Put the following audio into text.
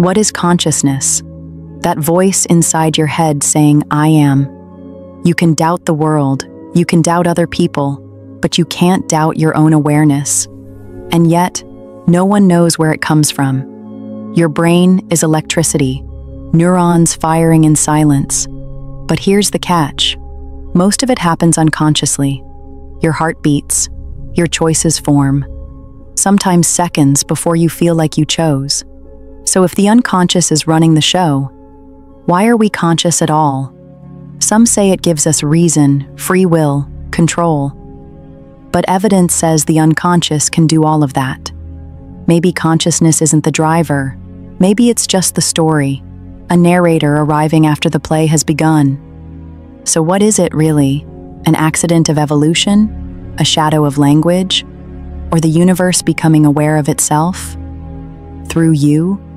What is consciousness? That voice inside your head saying, I am. You can doubt the world, you can doubt other people, but you can't doubt your own awareness. And yet, no one knows where it comes from. Your brain is electricity, neurons firing in silence. But here's the catch. Most of it happens unconsciously. Your heart beats, your choices form, sometimes seconds before you feel like you chose. So if the unconscious is running the show, why are we conscious at all? Some say it gives us reason, free will, control. But evidence says the unconscious can do all of that. Maybe consciousness isn't the driver. Maybe it's just the story, a narrator arriving after the play has begun. So what is it really? An accident of evolution? A shadow of language? Or the universe becoming aware of itself? Through you?